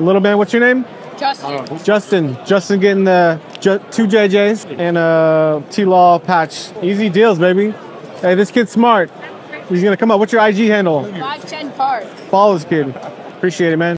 Little man, what's your name? Justin. Justin getting the two JJs and a T-Law patch. Easy deals, baby. Hey, this kid's smart. He's gonna come up. What's your IG handle? 510 Park. Follow this kid. Appreciate it, man.